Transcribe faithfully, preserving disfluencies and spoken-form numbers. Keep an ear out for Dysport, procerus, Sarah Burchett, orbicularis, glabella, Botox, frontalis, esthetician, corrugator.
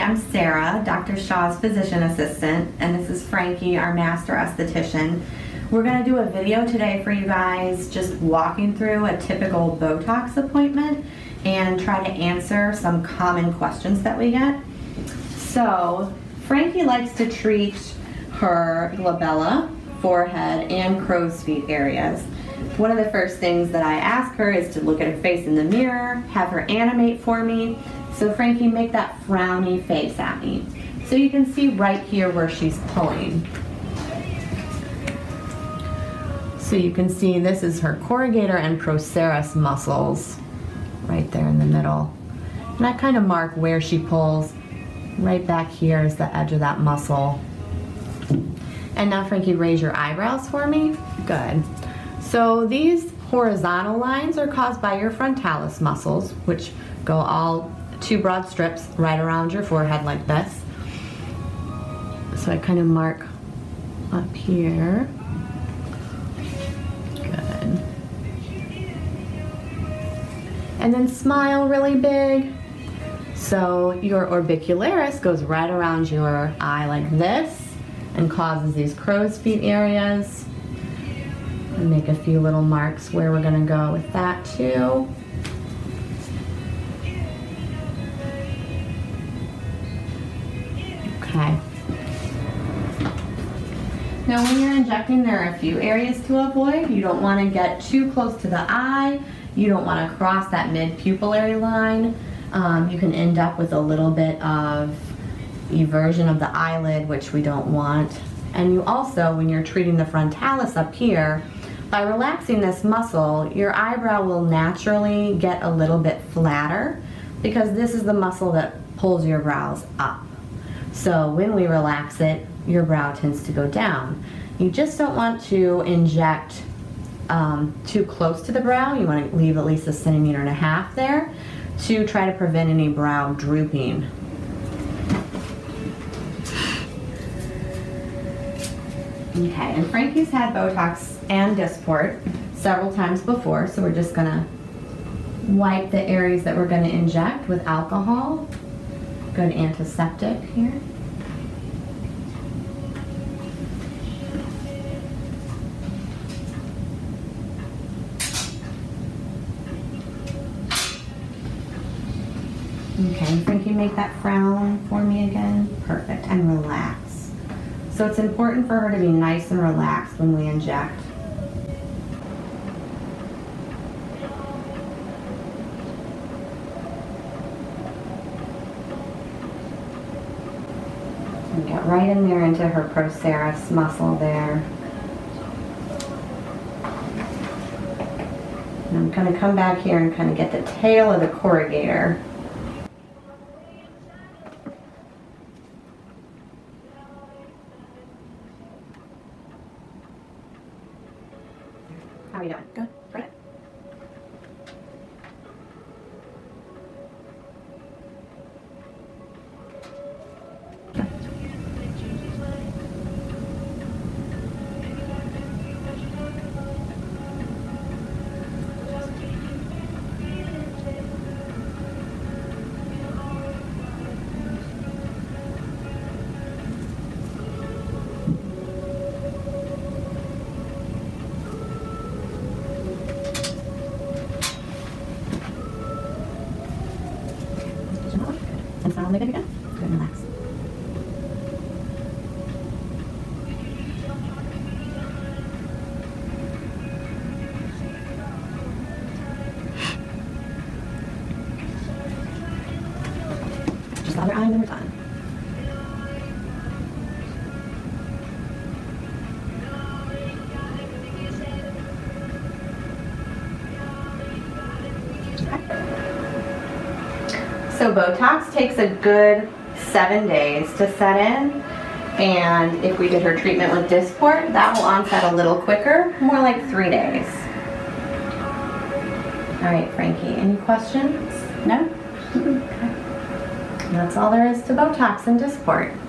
I'm Sarah, Doctor Shaw's physician assistant, and this is Frankie, our master esthetician. We're going to do a video today for you guys just walking through a typical Botox appointment and try to answer some common questions that we get. So Frankie likes to treat her glabella, forehead, and crow's feet areas. One of the first things that I ask her is to look at her face in the mirror, have her animate for me. So Frankie, make that frowny face at me. So you can see right here where she's pulling. So you can see this is her corrugator and procerus muscles right there in the middle. And I kind of mark where she pulls. Right back here is the edge of that muscle. And now Frankie, raise your eyebrows for me. Good. So these horizontal lines are caused by your frontalis muscles, which go all two broad strips right around your forehead like this. So I kind of mark up here. Good. And then smile really big. So your orbicularis goes right around your eye like this and causes these crow's feet areas. And make a few little marks where we're gonna go with that too. Okay. Now when you're injecting, there are a few areas to avoid. You don't want to get too close to the eye. You don't want to cross that mid-pupillary line. Um, you can end up with a little bit of eversion of the eyelid, which we don't want. And you also, when you're treating the frontalis up here, by relaxing this muscle, your eyebrow will naturally get a little bit flatter because this is the muscle that pulls your brows up. So when we relax it, your brow tends to go down. You just don't want to inject um, too close to the brow. You want to leave at least a centimeter and a half there to try to prevent any brow drooping. Okay, and Frankie's had Botox and Dysport several times before, so we're just gonna wipe the areas that we're gonna inject with alcohol. Good antiseptic here. Okay, Frankie, make that frown for me again. Perfect, and relax. So it's important for her to be nice and relaxed when we inject. And get right in there into her procerus muscle there. And I'm gonna come back here and kind of get the tail of the corrugator. How are you doing? Good. Right. Good, again. Good, relax. Just the other eye and then we're done. So Botox takes a good seven days to set in, and if we did her treatment with Dysport, that will onset a little quicker, more like three days. All right, Frankie, any questions? No? Okay. That's all there is to Botox and Dysport.